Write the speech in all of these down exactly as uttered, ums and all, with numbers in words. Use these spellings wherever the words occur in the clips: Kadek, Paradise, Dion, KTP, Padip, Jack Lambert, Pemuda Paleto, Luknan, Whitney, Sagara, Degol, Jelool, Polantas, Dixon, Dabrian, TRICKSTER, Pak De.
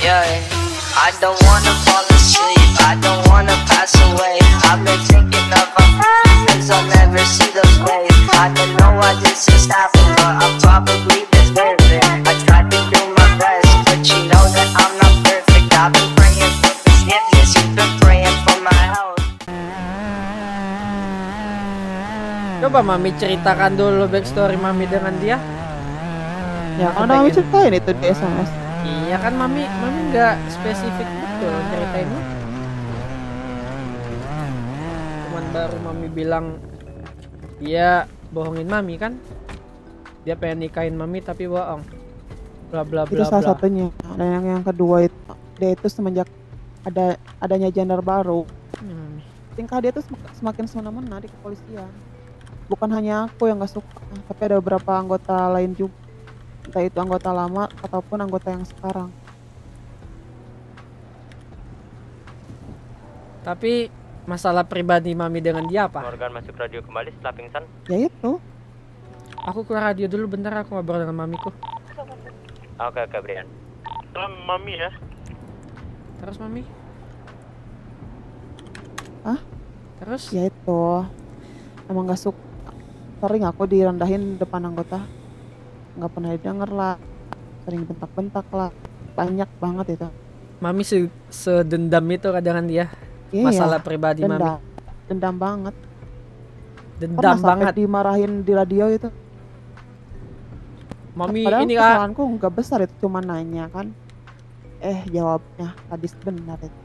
Yeah, I don't wanna fall asleep, I don't wanna pass away. I've been thinking of my friends, I'll never see those waves. I don't know why this is happening, but I'm probably deserving. I tried to do my best, but you know that I'm not perfect. I've been praying for forgiveness, you've been praying for my health. Coba Mami ceritakan dulu backstory Mami dengan dia. Ya, kan Mami ceritain itu di S M S. Ya kan Mami, Mami nggak spesifik gitu ceritainnya. Cuman baru Mami bilang dia bohongin Mami kan. Dia pengen nikahin Mami tapi bohong. Bla bla bla. Itu salah bla. Satunya. Dan yang, yang kedua itu dia itu semenjak ada adanya gender baru. Hmm. Tingkah dia tuh semakin semena-mena di kepolisian. Bukan hanya aku yang nggak suka, tapi ada beberapa anggota lain juga. Entah itu anggota lama ataupun anggota yang sekarang. Tapi masalah pribadi Mami dengan dia apa? Organ masuk radio kembali setelah pingsan. Ya itu. Aku keluar radio dulu bentar, aku ngobrol dengan Mamiku. Oke oke Brian. Salam Mami ya. Terus Mami? Hah? Terus? Ya itu. Emang gak suka. Sering aku direndahin depan anggota. Nggak pernah denger lah, sering bentak-bentak lah, banyak banget itu. Mami se sedendam itu kadang dia, iya, masalah pribadi dendam. Mami. Dendam banget. Dendam pernah banget. Dimarahin di radio itu. Mami padahal ini kesalahanku nggak besar itu, cuma nanya kan. Eh jawabnya Kadis benar itu.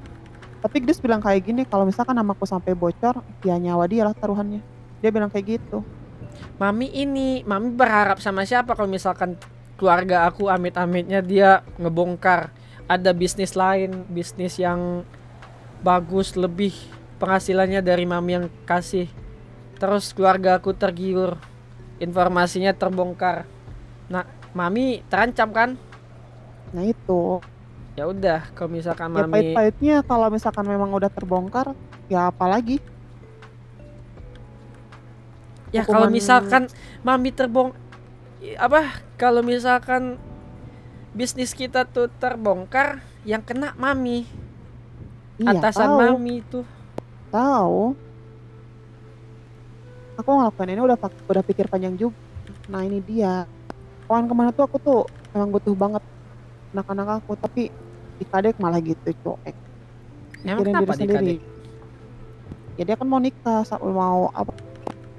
Tapi Kadis bilang kayak gini, kalau misalkan namaku sampai bocor, ya nyawa dia lah taruhannya. Dia bilang kayak gitu. Mami ini, Mami berharap sama siapa kalau misalkan keluarga aku amit-amitnya dia ngebongkar ada bisnis lain, bisnis yang bagus lebih penghasilannya dari Mami yang kasih. Terus keluarga aku tergiur, informasinya terbongkar. Nah, Mami terancam kan? Nah itu. Ya udah, kalau misalkan Mami. Ya pahit-pahitnya kalau misalkan memang udah terbongkar, ya apalagi. Ya kalau misalkan Mami terbong apa kalau misalkan bisnis kita tuh terbongkar, yang kena Mami. Iya, atasan tahu. Mami itu. Tahu. Aku ngelakuin ini udah udah pikir panjang juga. Nah, ini dia. Kawan kemana tuh aku tuh emang butuh banget anak-anak aku, tapi di Kadek malah gitu, cuek. Emang kenapa di Kadek? Ya dia kan mau nikah, mau apa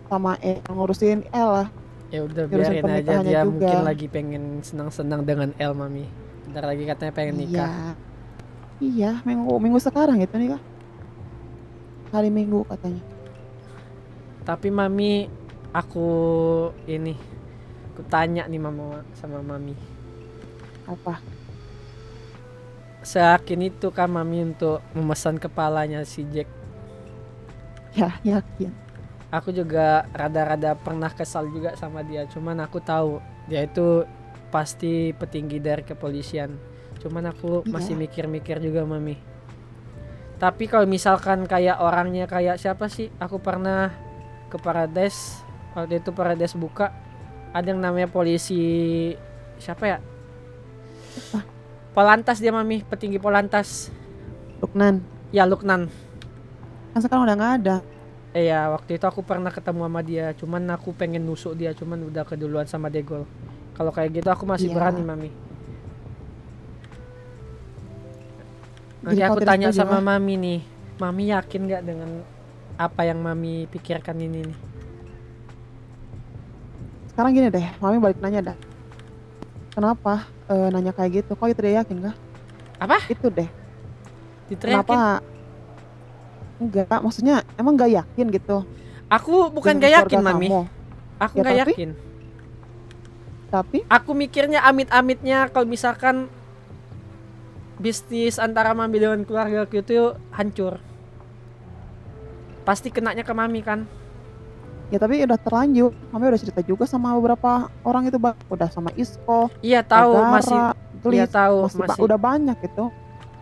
sama E ngurusin L lah. Ya udah biarin aja dia juga. Mungkin lagi pengen senang-senang dengan L Mami. Bentar lagi katanya pengen nikah. Iya, iya minggu minggu sekarang itu nikah. Hari Minggu katanya. Tapi Mami aku ini aku tanya nih Mama sama Mami. Apa? Seyakin itu kan Mami untuk memesan kepalanya si Jack? Ya, yakin. Aku juga rada-rada pernah kesal juga sama dia. Cuman aku tahu dia itu pasti petinggi dari kepolisian. Cuman aku masih mikir-mikir juga Mami. Tapi kalau misalkan kayak orangnya kayak siapa sih? Aku pernah ke Paradise. Waktu itu Paradise buka, ada yang namanya polisi siapa ya? Polantas dia Mami, petinggi Polantas. Luknan. Ya Luknan. Kan sekarang udah nggak ada. Iya, waktu itu aku pernah ketemu sama dia. Cuman aku pengen nusuk dia, cuman udah keduluan sama Degol. Kalau kayak gitu aku masih yeah. berani Mami. Nanti aku tanya sama juga. Mami nih, Mami yakin gak dengan apa yang Mami pikirkan ini nih? Sekarang gini deh, Mami balik nanya dah. Kenapa e, nanya kayak gitu? Kok itu dia yakin gak? Apa? Itu deh. Diteriakin? Kenapa? Enggak, maksudnya emang gak yakin gitu. Aku bukan gak yakin Mami. Kamu. Aku ya, gak tapi, yakin. Tapi aku mikirnya amit-amitnya kalau misalkan bisnis antara Mami dengan keluarga itu hancur. Pasti kenanya ke Mami kan. Ya tapi udah terlanjur. Mami udah cerita juga sama beberapa orang itu, Bang. Udah sama Isko. Iya, tahu Sagara, masih Glis, iya tahu masih, masih. Udah banyak itu.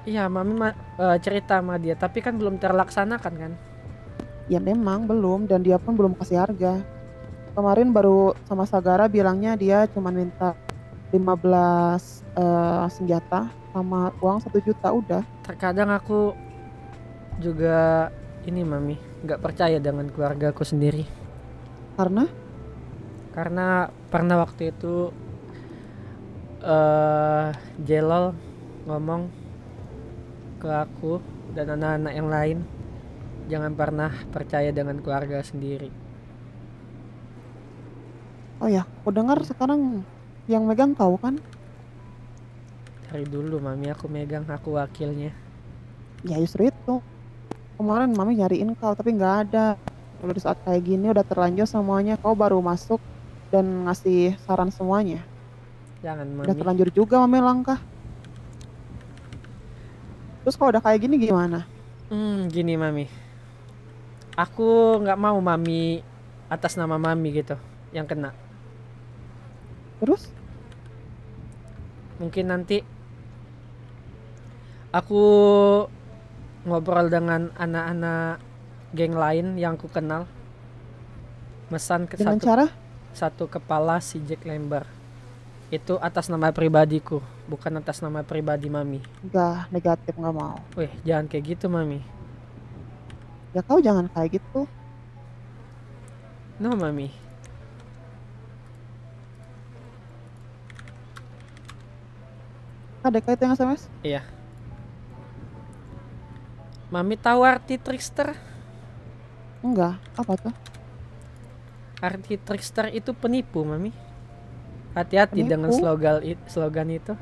Iya, Mami ma uh, cerita sama dia, tapi kan belum terlaksanakan kan? Ya memang belum, dan dia pun belum kasih harga. Kemarin baru sama Sagara bilangnya dia cuma minta lima belas uh, senjata sama uang satu juta udah. Terkadang aku juga ini Mami, nggak percaya dengan keluarga aku sendiri. Karena? Karena pernah waktu itu uh, Jelool ngomong ke aku dan anak-anak yang lain, jangan pernah percaya dengan keluarga sendiri. Oh ya, aku dengar sekarang yang megang kau kan? Dari dulu Mami aku megang, aku wakilnya. Ya justru itu. Kemarin Mami nyariin kau tapi nggak ada. Kalau di saat kayak gini udah terlanjur semuanya, kau baru masuk dan ngasih saran semuanya. Jangan Mami. Udah terlanjur juga Mami langkah. Terus kalau udah kayak gini gimana? Hmm, gini Mami. Aku nggak mau Mami atas nama Mami gitu yang kena. Terus? Mungkin nanti aku ngobrol dengan anak-anak geng lain yang aku kenal. Mesan ke dengan satu, cara? Satu kepala si Jack Lambert. Itu atas nama pribadiku, bukan atas nama pribadi Mami. Enggak, negatif, nggak mau. Wih, jangan kayak gitu Mami. Ya kau jangan kayak gitu. No Mami. Kadek itu yang S M S? Iya. Mami tahu arti trickster? Enggak, apa tuh? Arti trickster itu penipu Mami. Hati-hati dengan slogan, slogan itu.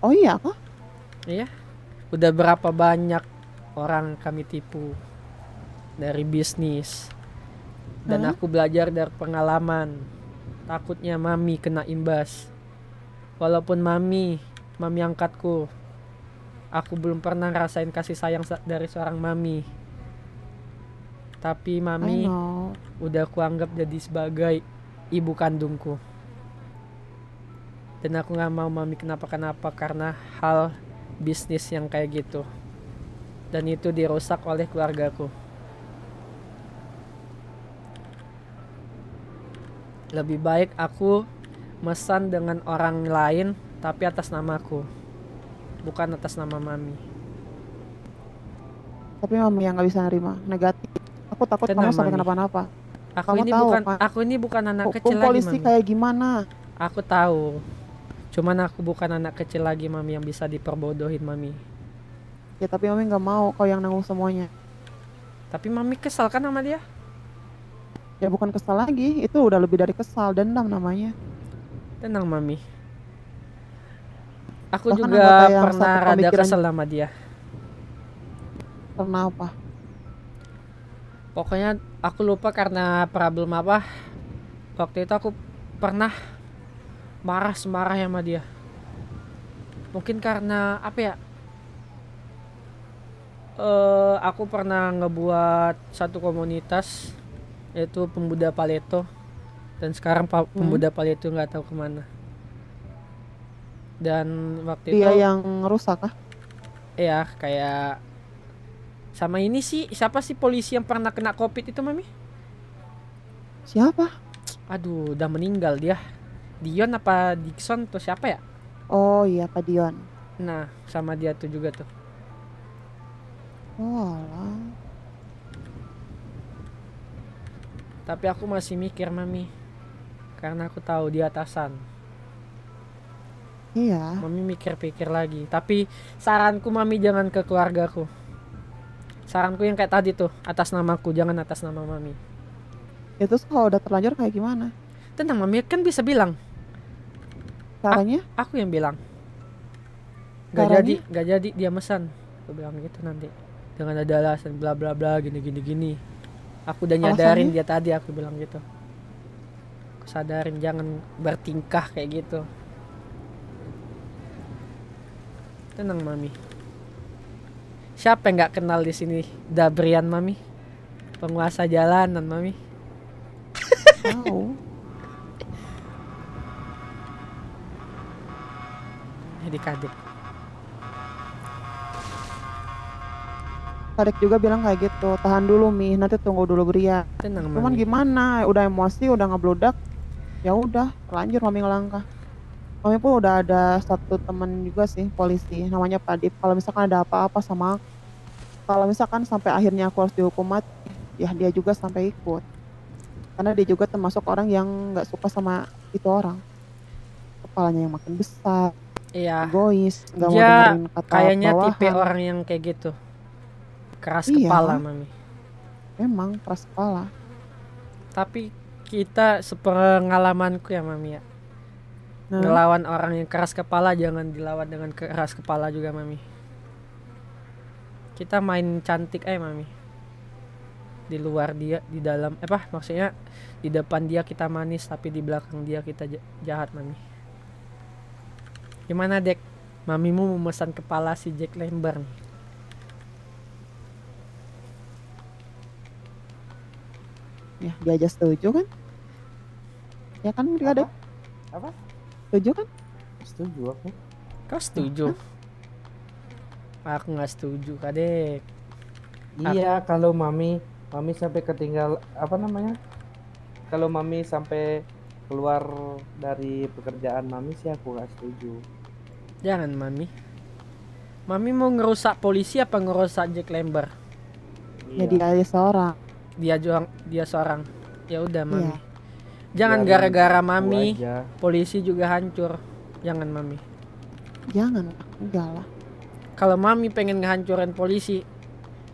Oh iya kah? Iya. Udah berapa banyak orang kami tipu dari bisnis. Dan hmm? aku belajar dari pengalaman. Takutnya Mami kena imbas. Walaupun Mami Mami angkatku, aku belum pernah ngerasain kasih sayang dari seorang Mami. Tapi Mami udah kuanggap jadi sebagai ibu kandungku. Dan aku gak mau Mami kenapa-kenapa karena hal bisnis yang kayak gitu. Dan itu dirusak oleh keluargaku. Lebih baik aku mesan dengan orang lain tapi atas namaku, bukan atas nama Mami. Tapi Mami yang nggak bisa nerima, negatif. Aku takut tenang, kamu sampai kenapa-napa. Aku kamu ini tahu, bukan, aku ini bukan anak hukum kecil polisi lagi, Mami. Kayak gimana? Aku tahu. Cuman aku bukan anak kecil lagi, Mami, yang bisa diperbodohin, Mami. Ya tapi Mami nggak mau kau yang nanggung semuanya. Tapi Mami kesal kan sama dia? Ya bukan kesal lagi, itu udah lebih dari kesal, dendam namanya. Tenang Mami. Aku bahkan juga pernah rada kesel sama dia. Pernah apa? Pokoknya aku lupa karena problem apa. Waktu itu aku pernah marah semarah sama dia. Mungkin karena apa ya? Uh, aku pernah ngebuat satu komunitas yaitu Pemuda Paleto. Dan sekarang pa- hmm. Pemuda Paleto nggak tahu kemana. Dan waktu dia itu dia yang rusak kah? Iya, kayak sama ini sih, siapa sih polisi yang pernah kena covid itu Mami? Siapa? Aduh, udah meninggal dia. Dion apa Dixon tuh siapa ya? Oh iya, Pak Dion. Nah, sama dia tuh juga tuh. Oh alah. Tapi aku masih mikir Mami, karena aku tahu dia atasan. Iya. Mami mikir-pikir lagi. Tapi saranku Mami jangan ke keluargaku. Saranku yang kayak tadi tuh, atas namaku, jangan atas nama Mami. Ya terus kalau udah terlanjur kayak gimana? Tenang Mami, kan bisa bilang. Caranya? A aku yang bilang. Gak caranya? Jadi, gak jadi dia mesan. Aku bilang gitu nanti. Dengan ada alasan bla bla bla gini gini gini. Aku udah nyadarin alasannya? Dia tadi aku bilang gitu. Aku sadarin jangan bertingkah kayak gitu. Tenang Mami. Siapa yang nggak kenal di sini Dabrian Mami, penguasa jalanan Mami. Oh. Jadi Kadek. Kadek juga bilang kayak gitu, tahan dulu Mi, nanti tunggu dulu Bria. Tenang Mami. Cuman gimana? Udah emosi, udah ngebludak. Ya udah, lanjut Mami ngelangkah. kami pun udah ada satu teman juga sih polisi, namanya Padip. Kalau misalkan ada apa-apa sama, kalau misalkan sampai akhirnya aku harus dihukum mati, ya dia juga sampai ikut. Karena dia juga termasuk orang yang nggak suka sama itu orang. Kepalanya yang makin besar, iya, egois, nggak mau dengerin kata kayaknya bawahan. Tipe orang yang kayak gitu, keras iya, kepala mami. Memang keras kepala. Tapi kita sepengalamanku ya mami ya, nah, ngelawan orang yang keras kepala jangan dilawan dengan keras kepala juga mami. Kita main cantik eh mami. Di luar dia, di dalam, eh apa maksudnya di depan dia kita manis, tapi di belakang dia kita jahat mami. Gimana Dek? Mamimu memesan kepala si Jack Lambert nih. Ya dia aja setuju kan? Ya kan dia Dek? Apa? Setuju kan? Setuju aku. Kau setuju? Hah? Aku nggak setuju Kadek. Iya aku... kalau mami Mami sampai ketinggal apa namanya? Kalau mami sampai keluar dari pekerjaan mami sih aku gak setuju. Jangan mami. Mami mau ngerusak polisi apa ngerusak Jack Lambert? Iya. Jadi dia seorang. Dia juang, dia seorang. Ya udah mami. Iya. Jangan gara-gara mami polisi juga hancur. Jangan mami. Jangan, enggak lah. Kalau mami pengen ngehancurin polisi,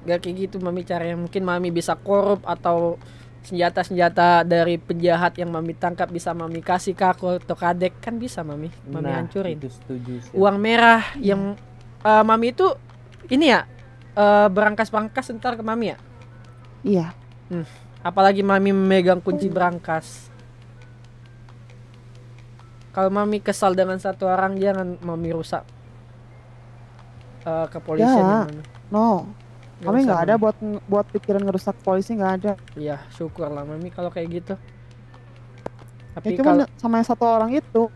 gak kayak gitu mami caranya. Mungkin mami bisa korup atau senjata-senjata dari penjahat yang mami tangkap bisa mami kasih ke aku atau Kadek, kan bisa mami mami nah, hancurin. Setuju, uang merah hmm. yang uh, mami itu ini ya uh, berangkas-berangkas ntar ke mami ya. Iya. Hmm. Apalagi mami memegang kunci berangkas. Kalau mami kesal dengan satu orang jangan mami rusak uh, kepolisian. Ya. No. Kami nggak ada buat buat pikiran ngerusak polisi, nggak ada. Iya, syukurlah mami kalau kayak gitu. Tapi ya, cuman kalo... sama yang satu orang itu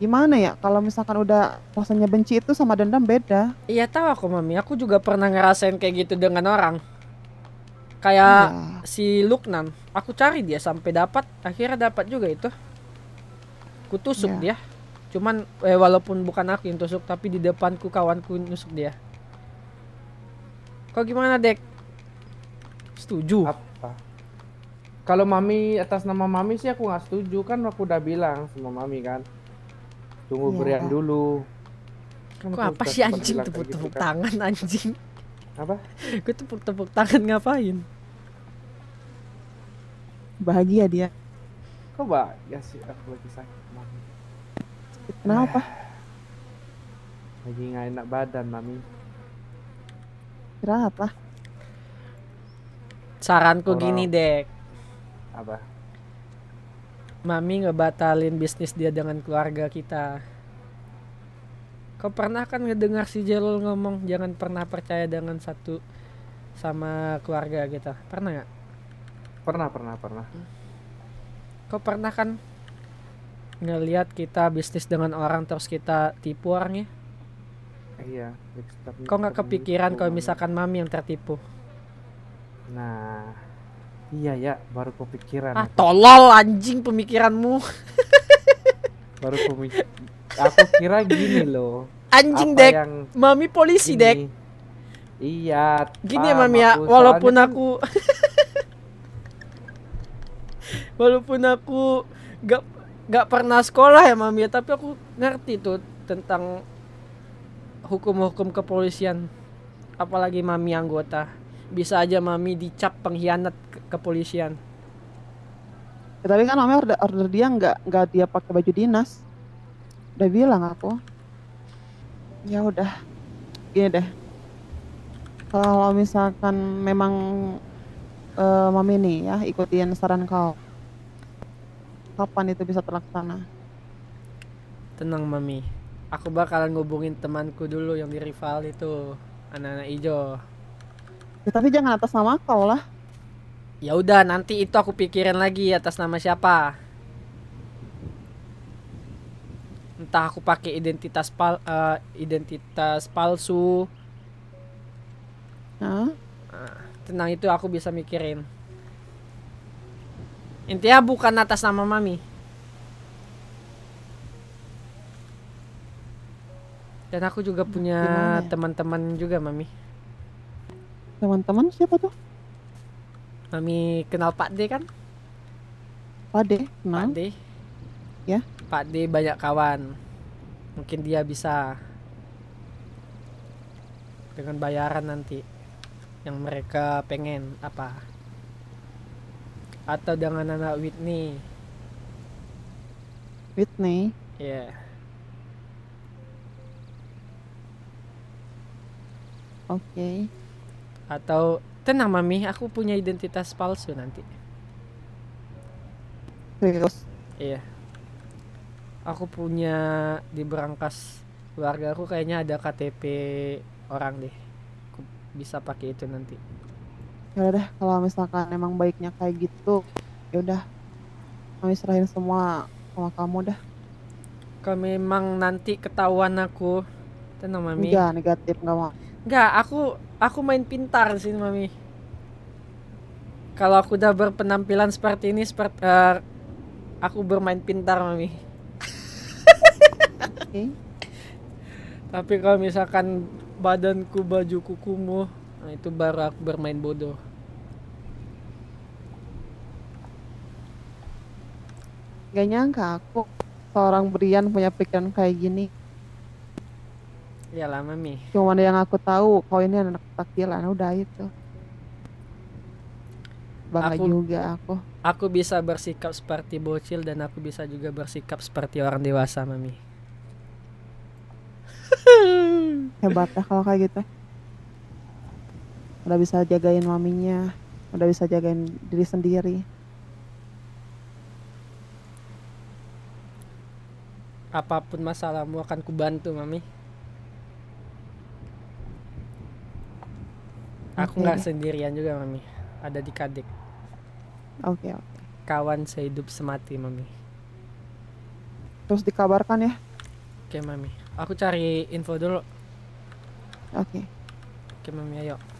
gimana ya? Kalau misalkan udah rasanya benci itu sama dendam beda. Iya tahu aku mami, aku juga pernah ngerasain kayak gitu dengan orang. Kayak ya, si Luknan, aku cari dia sampai dapat, akhirnya dapat juga itu. Aku tusuk ya dia. Cuman eh, walaupun bukan aku yang tusuk, tapi di depanku kawanku nusuk dia. Kok gimana Dek? Setuju? Apa? Kalau mami atas nama mami sih aku nggak setuju, kan aku udah bilang sama mami kan. Tunggu ya, berian dulu. Kan kok apa sih anjing tepuk-tepuk gitu, tangan kan? Anjing? Apa? Gue tepuk-tepuk tangan ngapain? Bahagia dia. Kok bahagia sih aku lagi sakit mami. Sakit kenapa? Lagi nggak enak badan mami. Istirahat lah. Saranku oh, gini Dek. Apa? Mami ngebatalin bisnis dia dengan keluarga kita. Kau pernah kan ngedengar si Jelool ngomong jangan pernah percaya dengan satu sama keluarga kita. Pernah gak? Pernah, pernah, pernah. Kau pernah kan ngelihat kita bisnis dengan orang terus kita tipu orangnya? Iya. Kok nggak kepikiran kalau misalkan mami yang tertipu? Nah, iya ya, baru kepikiran. Ah, tolol anjing pemikiranmu. Baru pemikir. Aku kira gini loh. Anjing Dek, yang... mami polisi gini. Dek. Iya. Gini ya mami ya, walaupun aku, walaupun aku nggak nggak pernah sekolah ya mami ya, tapi aku ngerti tuh tentang hukum-hukum kepolisian. Apalagi mami anggota. Bisa aja mami dicap pengkhianat ke kepolisian ya. Tapi kan mami order, order dia nggak nggak dia pakai baju dinas. Udah bilang aku. Ya udah gini deh, kalau misalkan memang uh, mami nih ya ikutin saran kau, kapan itu bisa terlaksana? Tenang mami, aku bakalan ngubungin temanku dulu yang di rival itu, anak-anak ijo. Ya, tapi jangan atas nama kau lah. Ya udah, nanti itu aku pikirin lagi atas nama siapa. Entah aku pakai identitas pal, uh, identitas palsu. Huh? Tenang, itu aku bisa mikirin. Intinya bukan atas nama mami. Dan aku juga punya teman-teman juga, Mami. Teman-teman siapa tuh? Mami kenal Pak De kan? Pak De, kenal? Pak De. Ya. Pak De banyak kawan. Mungkin dia bisa dengan bayaran nanti yang mereka pengen apa? Atau dengan anak Whitney. Whitney? Ya. Yeah. Oke. Okay. Atau tenang Mami, aku punya identitas palsu nanti. Terus? Iya. Aku punya di berangkas keluarga aku kayaknya ada K T P orang deh. Aku bisa pakai itu nanti. Ya udah, kalau misalkan emang baiknya kayak gitu, ya udah. Kami serahin semua sama kamu dah. Kalau memang nanti ketahuan aku, tenang Mami. Enggak, negatif nggak mau. Enggak, aku Aku main pintar di sini, Mami. Kalau aku udah berpenampilan seperti ini, seperti uh, aku bermain pintar, Mami. Okay. Tapi kalau misalkan badanku, bajuku kumuh, nah itu baru aku bermain bodoh. Gak nyangka aku seorang Brian punya pikiran kayak gini. Iyalah Mami. Cuma yang aku tahu kau ini anak takdilan, udah itu. Bangga juga aku. Aku bisa bersikap seperti bocil dan aku bisa juga bersikap seperti orang dewasa, Mami. Hebat lah kalau kayak gitu. Udah bisa jagain maminya, udah bisa jagain diri sendiri. Apapun masalahmu akan kubantu, Mami. Aku nggak sendirian juga, Mami. Ada di Kadek. Oke, okay, oke. Okay. Kawan sehidup semati, Mami. Terus dikabarkan ya. Oke, okay, Mami. Aku cari info dulu. Oke. Okay. Oke, okay, Mami, ayo.